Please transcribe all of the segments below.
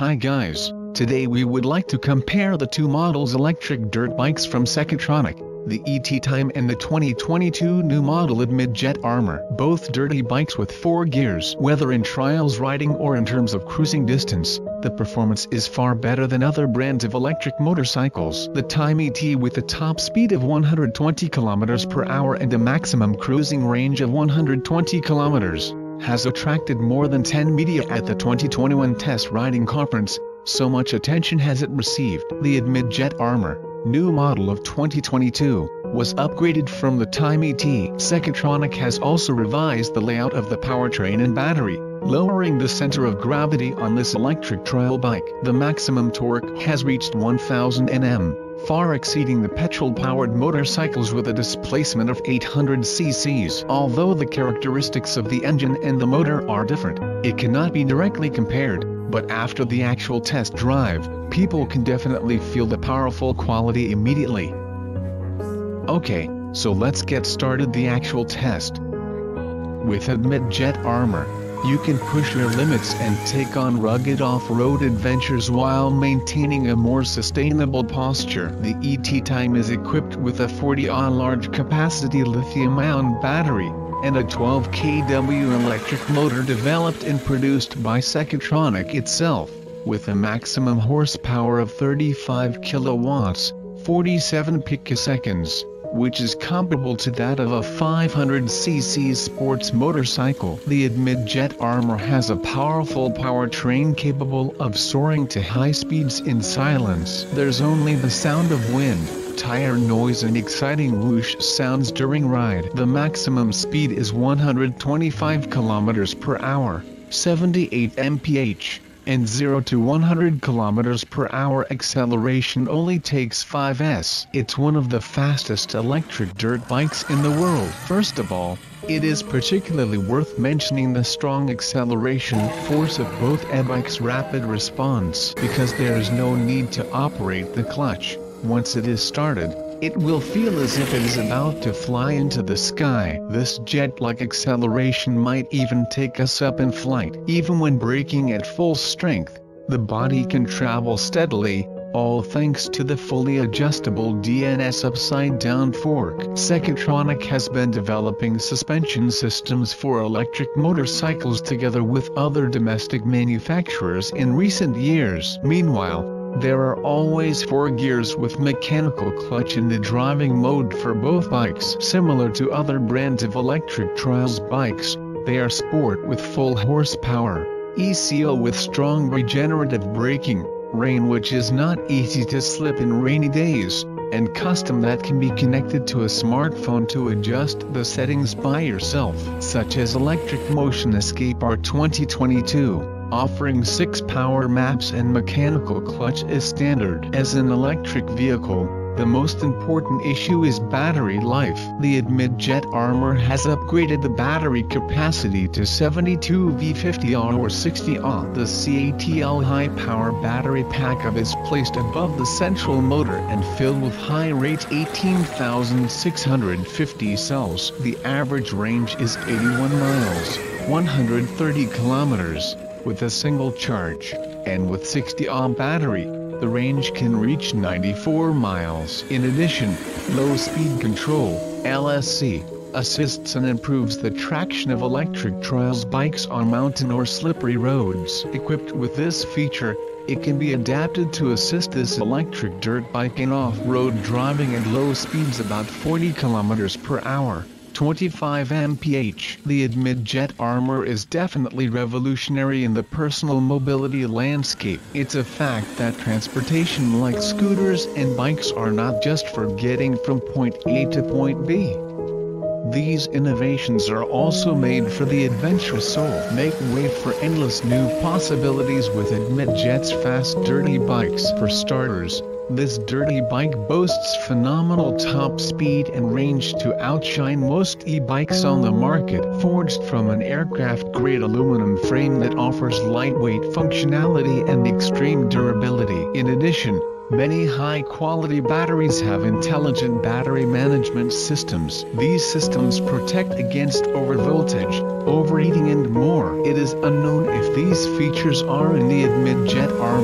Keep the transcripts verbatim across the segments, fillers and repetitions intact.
Hi guys, today we would like to compare the two models electric dirt bikes from Secutronic, the E T Time and the twenty twenty-two new model AdmitJet Armor. Both dirty bikes with four gears. Whether in trials riding or in terms of cruising distance, the performance is far better than other brands of electric motorcycles. The Time E T with a top speed of one hundred twenty kilometers per hour and a maximum cruising range of one hundred twenty kilometers. Has attracted more than ten media at the twenty twenty-one Test Riding Conference, so much attention has it received. The AdmitJet Armor, new model of twenty twenty-two, was upgraded from the Time E T. Secutronic has also revised the layout of the powertrain and battery, lowering the center of gravity on this electric trail bike. The maximum torque has reached one thousand newton meters, far exceeding the petrol-powered motorcycles with a displacement of eight hundred c c. Although the characteristics of the engine and the motor are different, it cannot be directly compared, but after the actual test drive, people can definitely feel the powerful quality immediately. Okay, so let's get started the actual test. With AdmitJet Armor, you can push your limits and take on rugged off-road adventures while maintaining a more sustainable posture. The E T Time is equipped with a forty amp hour large-capacity lithium-ion battery, and a twelve kilowatt electric motor developed and produced by Secutronic itself, with a maximum horsepower of thirty-five kilowatts, forty-seven picoseconds. Which is comparable to that of a five hundred c c sports motorcycle. The AdmitJet Armor has a powerful powertrain capable of soaring to high speeds in silence. There's only the sound of wind, tire noise and exciting whoosh sounds during ride. The maximum speed is one hundred twenty-five kilometers per hour, seventy-eight miles per hour. And zero to one hundred kilometers per hour acceleration only takes five seconds. It's one of the fastest electric dirt bikes in the world. First of all, it is particularly worth mentioning the strong acceleration force of both e-bikes' rapid response, because there is no need to operate the clutch. Once it is started, it will feel as if it is about to fly into the sky. This jet-like acceleration might even take us up in flight. Even when braking at full strength, the body can travel steadily, all thanks to the fully adjustable D N S upside-down fork. Secutronic has been developing suspension systems for electric motorcycles together with other domestic manufacturers in recent years. Meanwhile, there are always four gears with mechanical clutch in the driving mode for both bikes. Similar to other brands of electric trials bikes, they are sport with full horsepower, E C O with strong regenerative braking, rain which is not easy to slip in rainy days, and custom that can be connected to a smartphone to adjust the settings by yourself, such as Electric Motion Escape R twenty twenty-two. Offering six power maps and mechanical clutch is standard. As an electric vehicle, the most important issue is battery life. The AdmitJet Armor has upgraded the battery capacity to seventy-two volts fifty amp hours or sixty amp hours. The C A T L high power battery pack of is placed above the central motor and filled with high rate eighteen thousand six hundred fifty cells. The average range is eighty-one miles, one hundred thirty kilometers. With a single charge, and with sixty amp hour battery, the range can reach ninety-four miles. In addition, low speed control, L S C, assists and improves the traction of electric trials bikes on mountain or slippery roads. Equipped with this feature, it can be adapted to assist this electric dirt bike in off-road driving at low speeds about forty kilometers per hour. twenty-five miles per hour. The AdmitJet Armor is definitely revolutionary in the personal mobility landscape. It's a fact that transportation like scooters and bikes are not just for getting from point A to point B. These innovations are also made for the adventurous soul. Make way for endless new possibilities with AdmitJet's fast dirty bikes. For starters, this dirty bike boasts phenomenal top speed and range to outshine most e-bikes on the market. Forged from an aircraft-grade aluminum frame that offers lightweight functionality and extreme durability. In addition, many high-quality batteries have intelligent battery management systems. These systems protect against overvoltage, overheating and more. It is unknown if these features are in the AdmitJet Armor.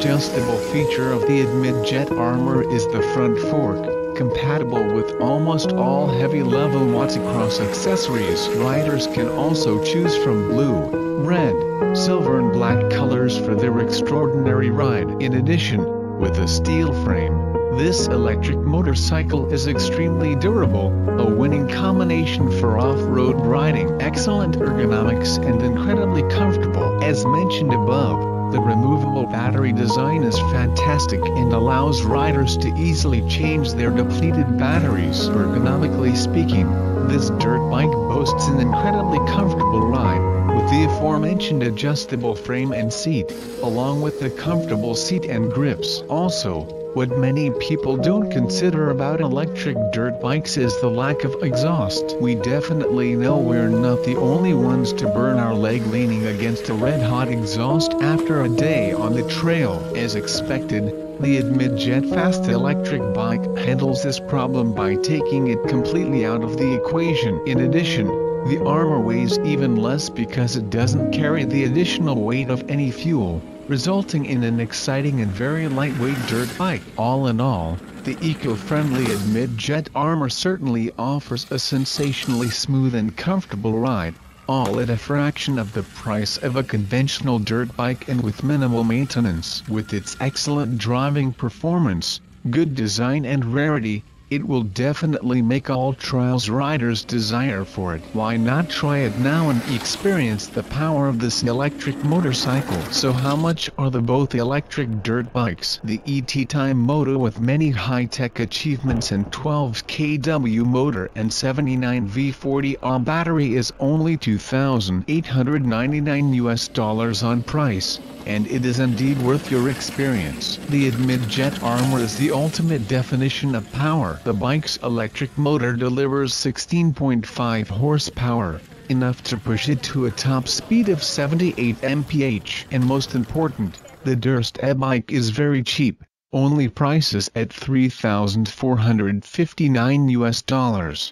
adjustable feature of the AdmitJet Armor is the front fork, compatible with almost all heavy-level watts across accessories. Riders can also choose from blue, red, silver and black colors for their extraordinary ride. In addition, with a steel frame, this electric motorcycle is extremely durable, a winning combination for off-road riding. Excellent ergonomics and incredibly comfortable. As mentioned above, the removable battery design is fantastic and allows riders to easily change their depleted batteries. Ergonomically speaking, this dirt bike boasts an incredibly comfortable ride, with the aforementioned adjustable frame and seat, along with the comfortable seat and grips. Also, what many people don't consider about electric dirt bikes is the lack of exhaust. We definitely know we're not the only ones to burn our leg leaning against a red-hot exhaust after a day on the trail. As expected, the AdmitJet Fast electric bike handles this problem by taking it completely out of the equation. In addition, the Armor weighs even less because it doesn't carry the additional weight of any fuel, resulting in an exciting and very lightweight dirt bike. All in all, the eco-friendly AdmitJet Armor certainly offers a sensationally smooth and comfortable ride, all at a fraction of the price of a conventional dirt bike and with minimal maintenance. With its excellent driving performance, good design and rarity, it will definitely make all trials riders desire for it. Why not try it now and experience the power of this electric motorcycle? So how much are the both electric dirt bikes? The E T Time motor with many high-tech achievements and twelve kilowatt motor and seventy-nine volt forty amp hour battery is only two thousand eight hundred ninety-nine U S dollars on price, and it is indeed worth your experience. The AdmitJet Armor is the ultimate definition of power. The bike's electric motor delivers sixteen point five horsepower, enough to push it to a top speed of seventy-eight miles per hour. And most important, the Durst e-bike is very cheap, only prices at three thousand four hundred fifty-nine U S dollars.